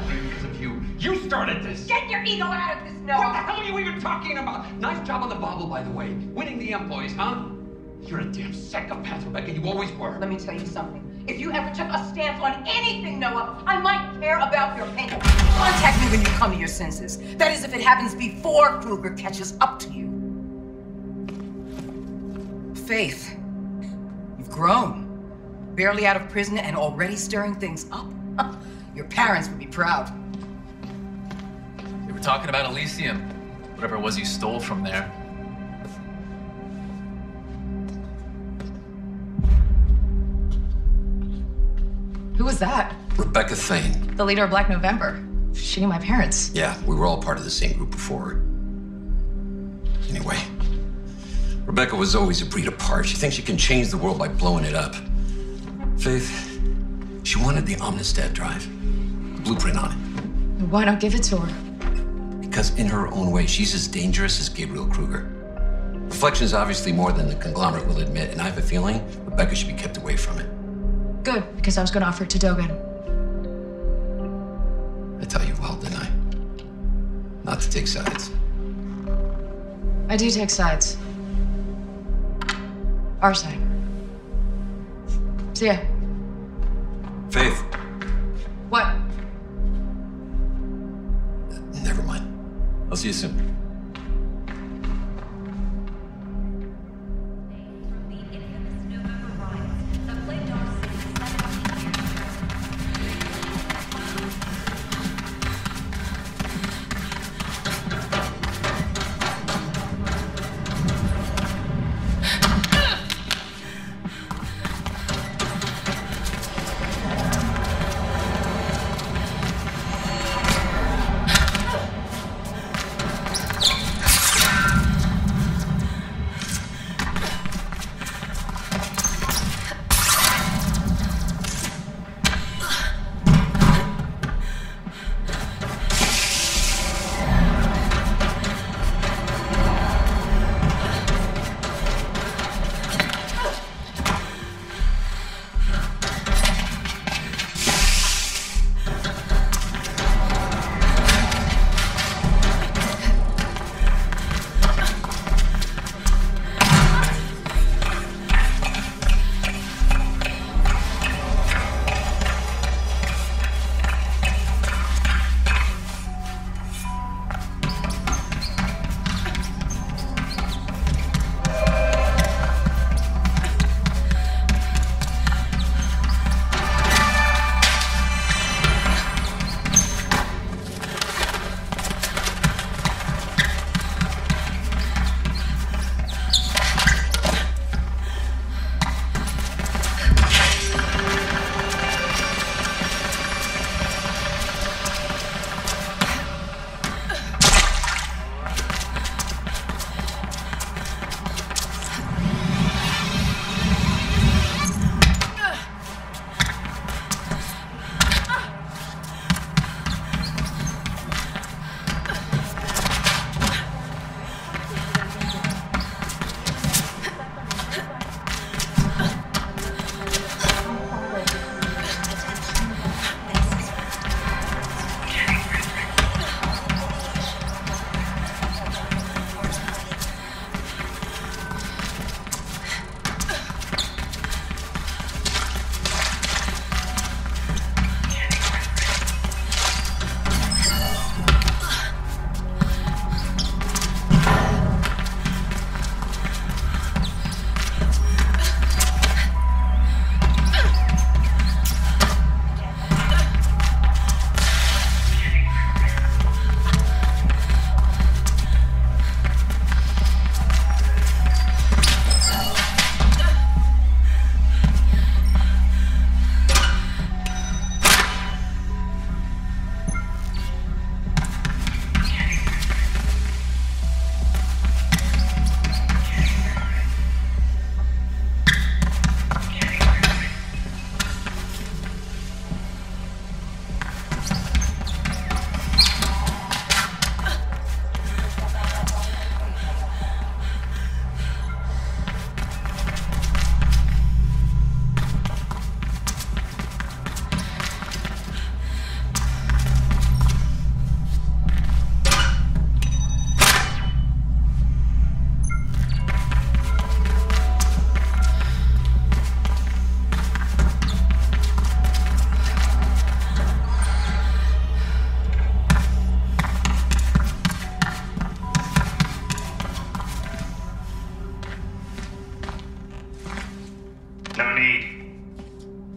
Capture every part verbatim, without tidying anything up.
suffering because of you. You started this! Get your ego out of this note! What the hell are you even talking about? Nice job on the bobble, by the way. Winning the employees, huh? You're a damn psychopath, Rebecca. You always were. Let me tell you something. If you ever took a stance on anything, Noah, I might care about your pain. Contact me when you come to your senses. That is, if it happens before Kruger catches up to you. Faith, you've grown. Barely out of prison and already stirring things up. Your parents would be proud. They were talking about Elysium. Whatever it was you stole from there. Who was that? Rebecca Thane. The leader of Black November. She knew my parents. Yeah, we were all part of the same group before. Anyway, Rebecca was always a breed apart. She thinks she can change the world by blowing it up. Faith, she wanted the Omnistat Drive, the blueprint on it. Why not give it to her? Because in her own way, she's as dangerous as Gabriel Kruger. Reflection is obviously more than the conglomerate will admit, and I have a feeling Rebecca should be kept away from it. Good, because I was going to offer it to Dogen. I tell you well, didn't I? Not to take sides. I do take sides. Our side. See ya. Faith. What? Uh, never mind. I'll see you soon.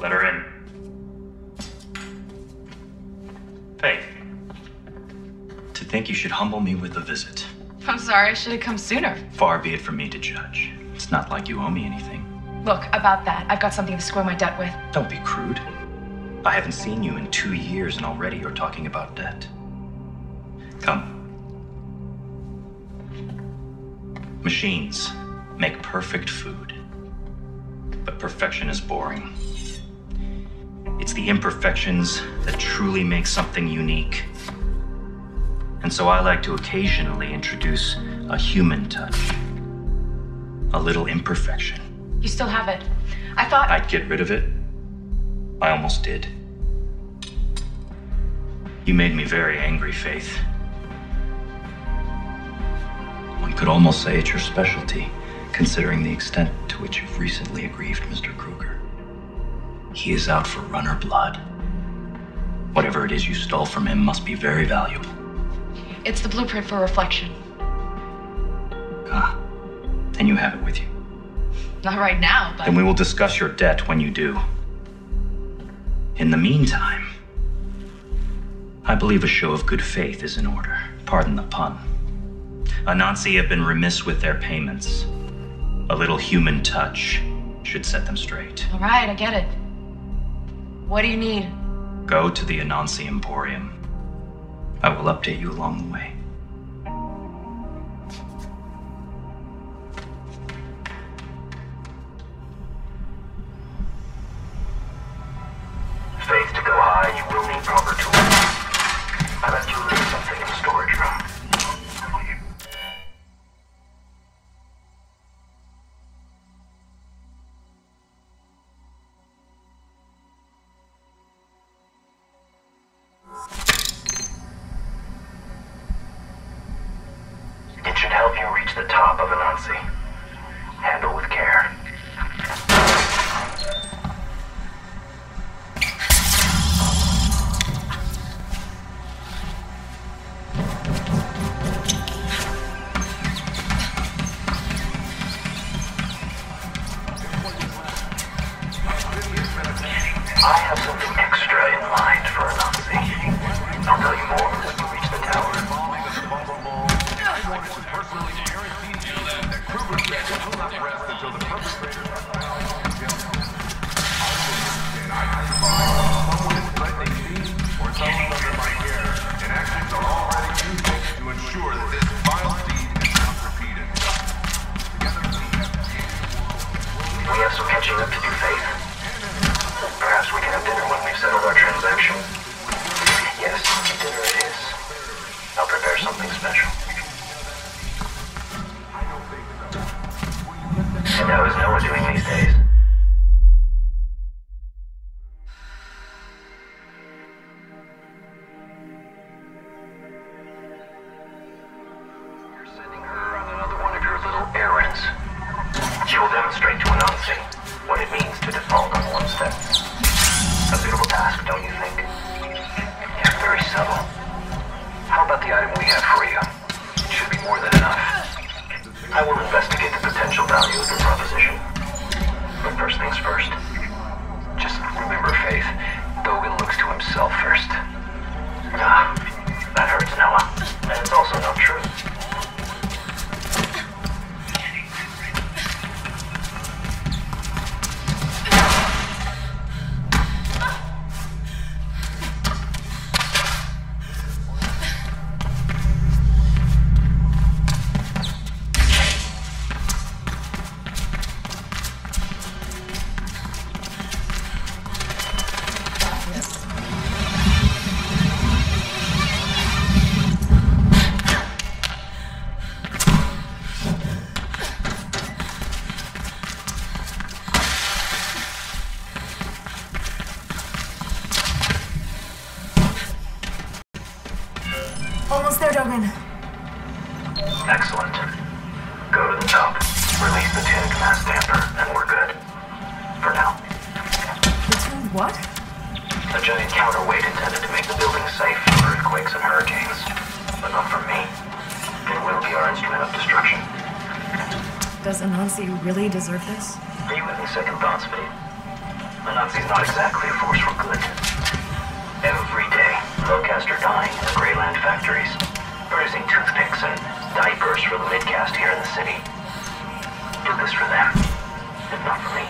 Let her in. Faith. To think you should humble me with a visit. I'm sorry, I should have come sooner. Far be it from me to judge. It's not like you owe me anything. Look, about that, I've got something to square my debt with. Don't be crude. I haven't seen you in two years and already you're talking about debt. Come. Machines make perfect food, but perfection is boring. It's the imperfections that truly make something unique. And so I like to occasionally introduce a human touch, a little imperfection. You still have it. I thought- I'd get rid of it. I almost did. You made me very angry, Faith. One could almost say it's your specialty, considering the extent to which you've recently aggrieved Mister Kruger. He is out for runner blood. Whatever it is you stole from him must be very valuable. It's the blueprint for reflection. Ah, then you have it with you. Not right now, but... Then we will discuss your debt when you do. In the meantime, I believe a show of good faith is in order. Pardon the pun. Anansi have been remiss with their payments. A little human touch should set them straight. All right, I get it. What do you need? Go to the Anansi Emporium. I will update you along the way. Faith, to go high, you will need proper tools. I left you leave something in the storage room. Excellent. Go to the top, release the tuned mass damper, and we're good. For now. The tuned what? A giant counterweight intended to make the building safe for earthquakes and hurricanes. But not from me. It will be our instrument of destruction. Does Anansi really deserve this? Are you having second thoughts, babe? Anansi's not exactly a force for good. Every day, lowcasts are dying in the Greyland factories, producing toothpicks and diapers for the midcast here in the city. Do this for them, and not for me.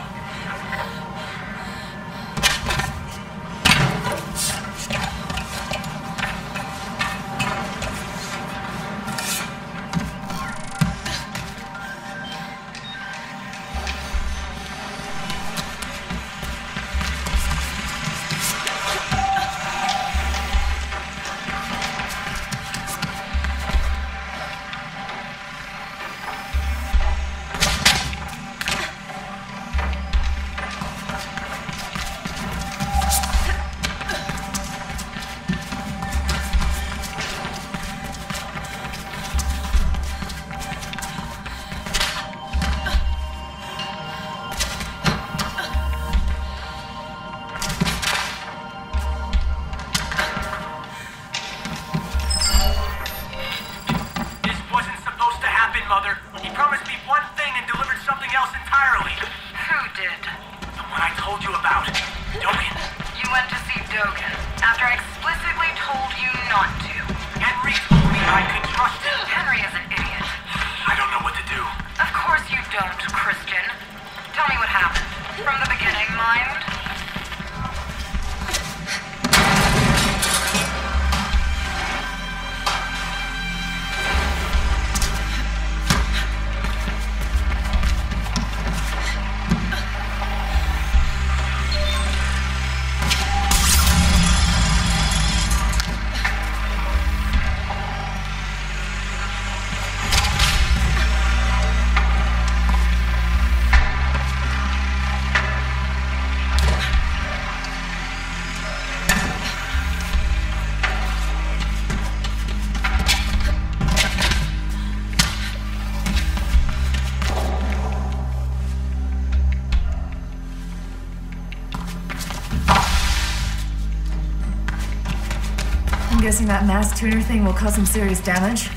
I'm guessing that mass tuner thing will cause some serious damage.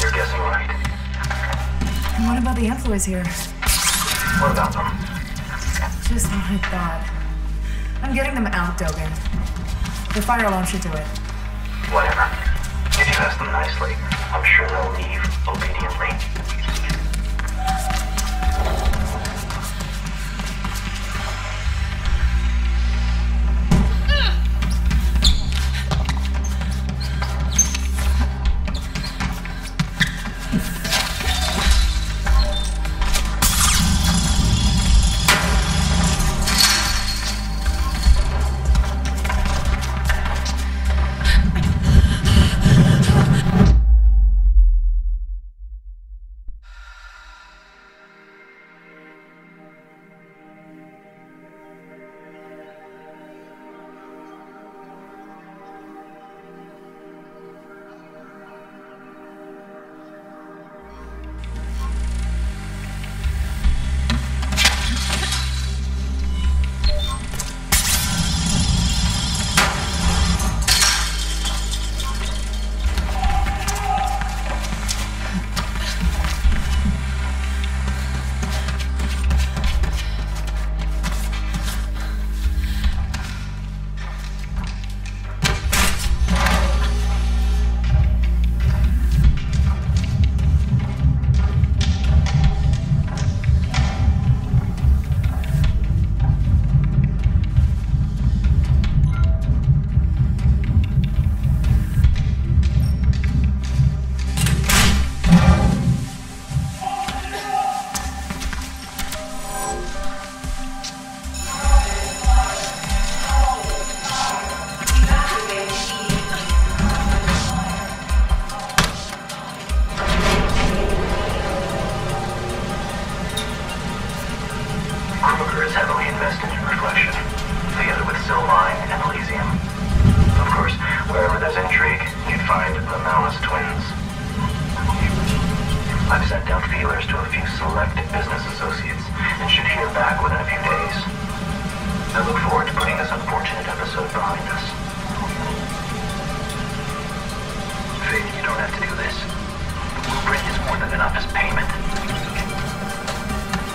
You're guessing right. And what about the employees here? What about them? Just what I thought. I'm getting them out, Dogen. The fire alarm should do it. Whatever. If you ask them nicely, I'm sure they'll leave obediently.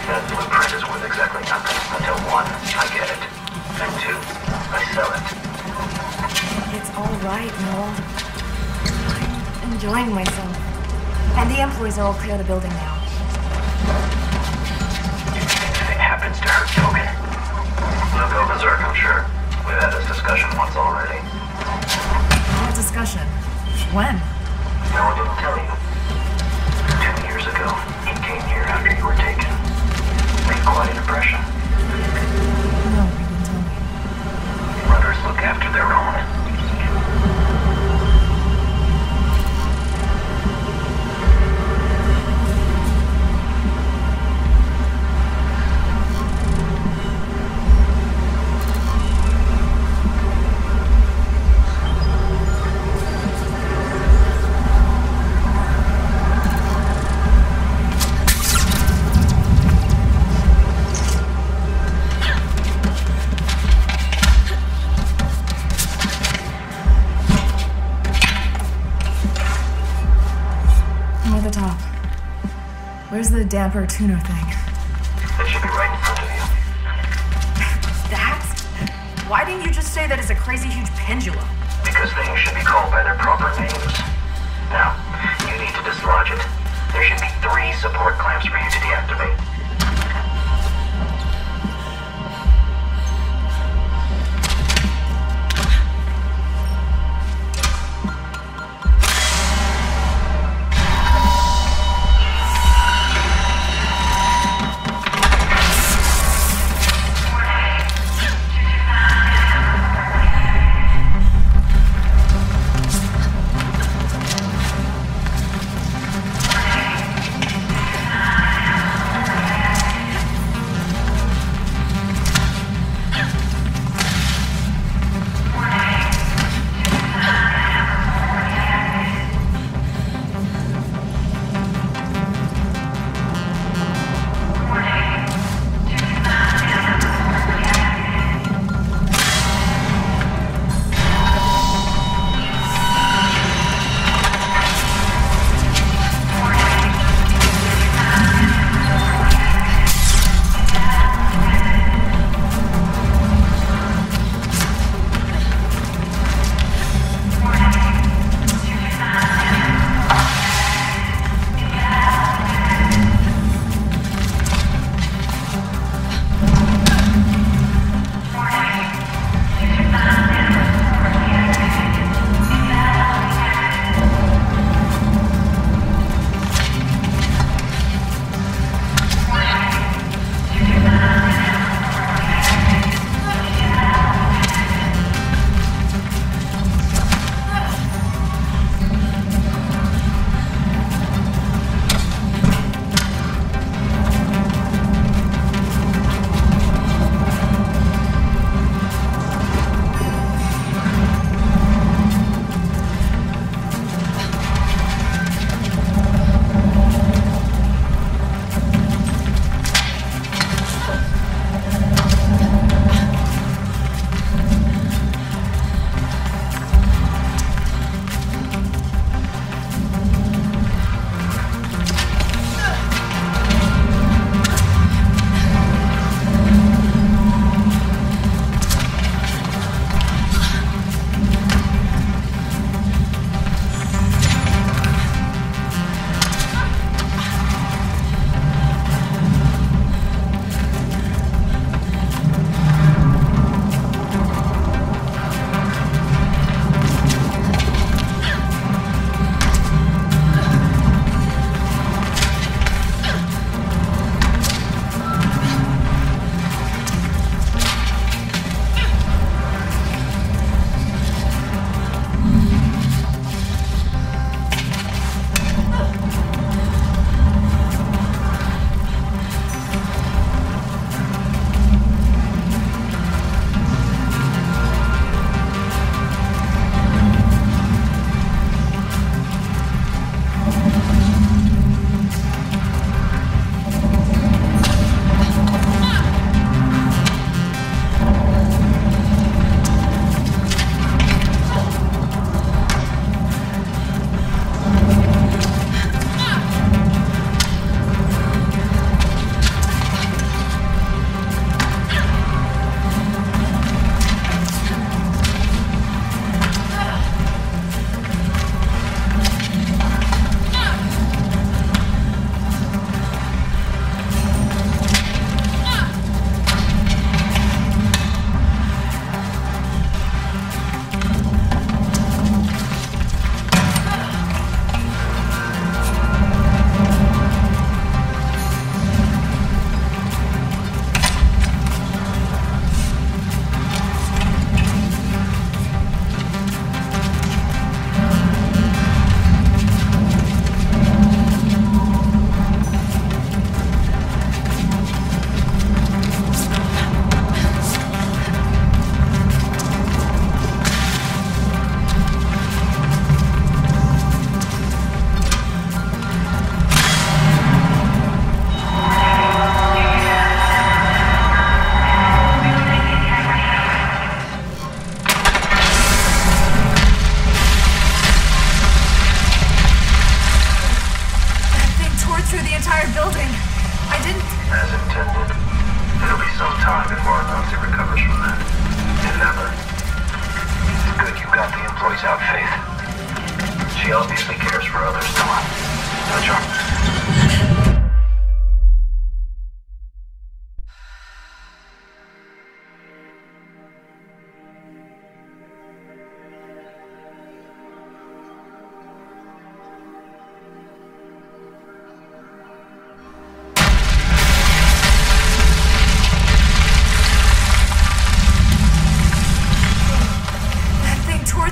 That blueprint prices worth exactly nothing until one, I get it, and two, I sell it. It's all right, Noel. I'm enjoying myself. And the employees are all clear of the building now. If anything happens to her, Dogen, we'll go berserk, I'm sure. We've had this discussion once already. What discussion? When? No, I didn't tell you. Two years ago, he came here after you were taken. Made quite an impression. No, he didn't tell me. Runners look after their own. Where's the damper tuner thing? It should be right in front of you. That's... Why didn't you just say that it's a crazy huge pendulum? Because things should be called by their proper names. Now, you need to dislodge it. There should be three support clamps for you to deactivate.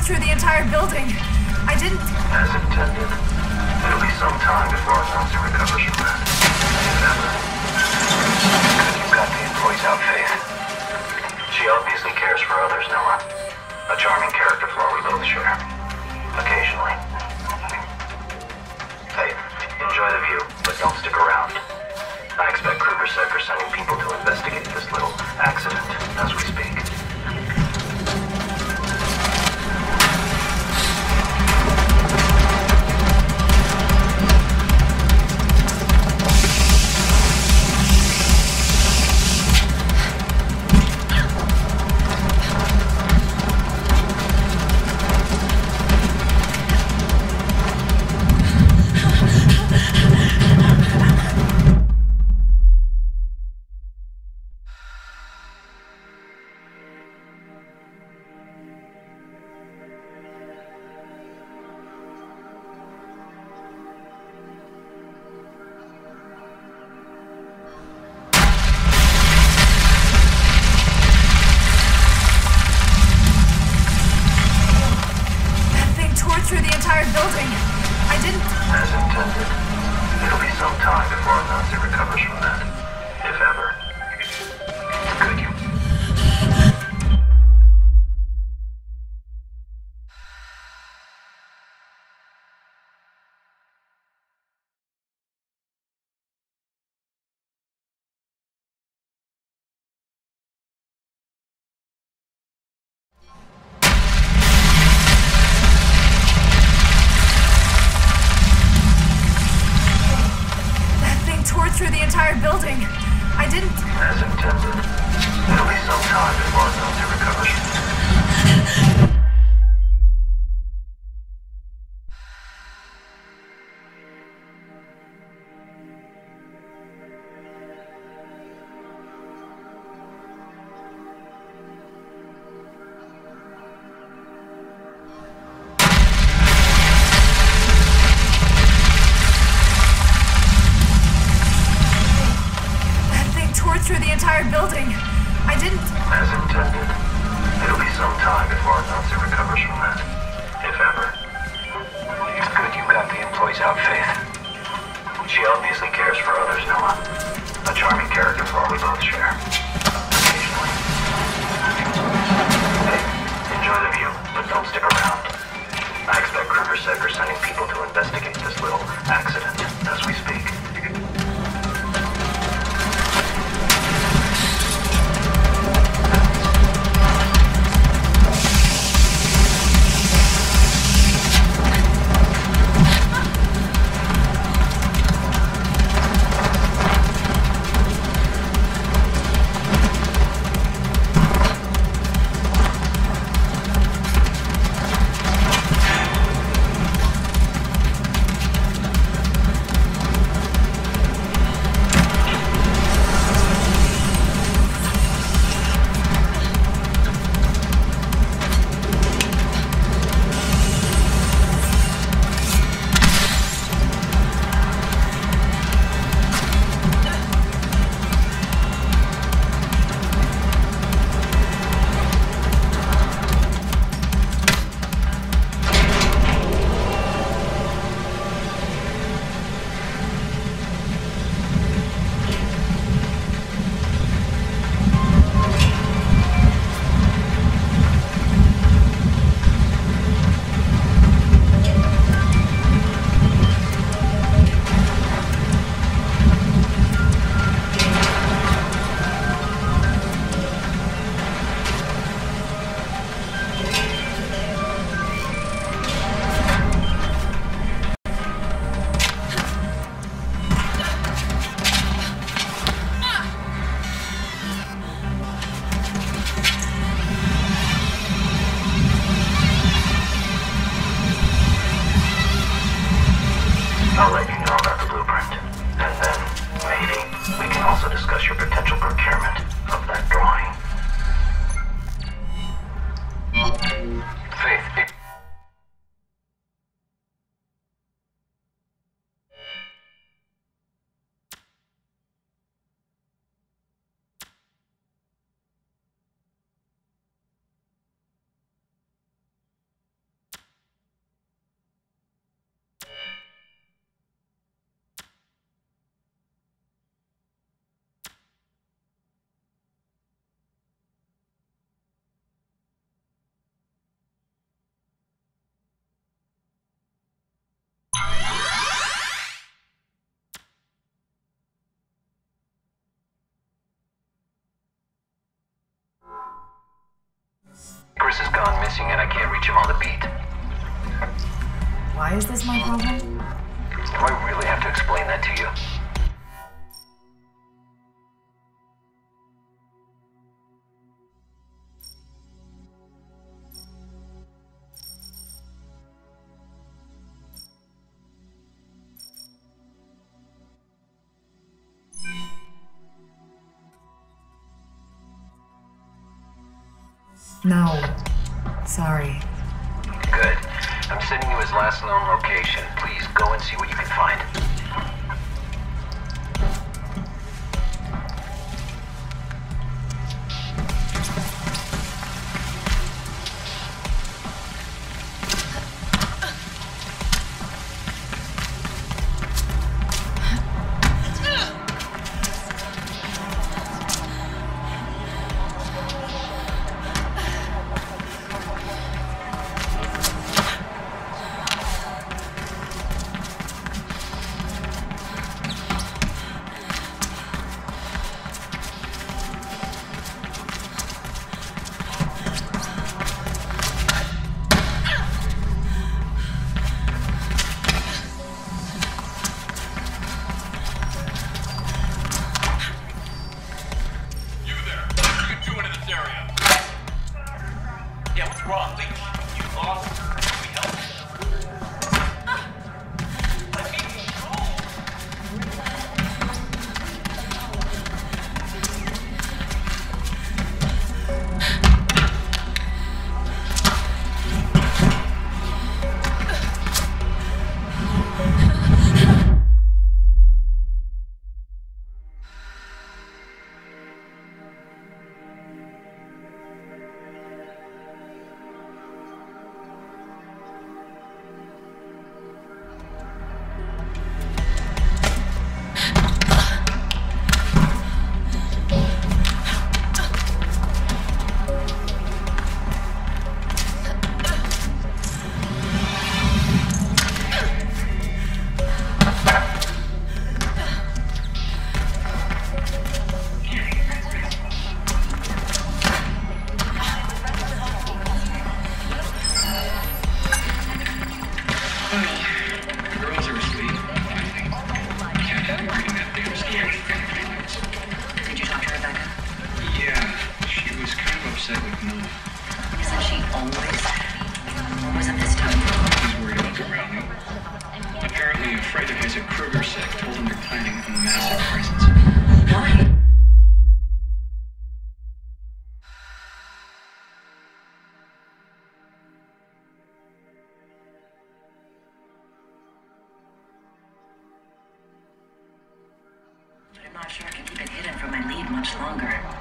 through the entire building. I didn't... As intended. It'll be some time before Anansi recovers from that. Remember, you've got the employees out, Faith. She obviously cares for others, Noah. A charming character flaw we both share. Occasionally. Hey, enjoy the view, but don't stick around. I expect Kruger said we're sending people to investigate this little accident as we speak. Travis has gone missing and I can't reach him on the beat. Why is this my problem? Do I really have to explain that to you? No. Sorry. Good. I'm sending you his last known location. Please go and see what you can find. I'm not sure I can keep it hidden from my lead much longer.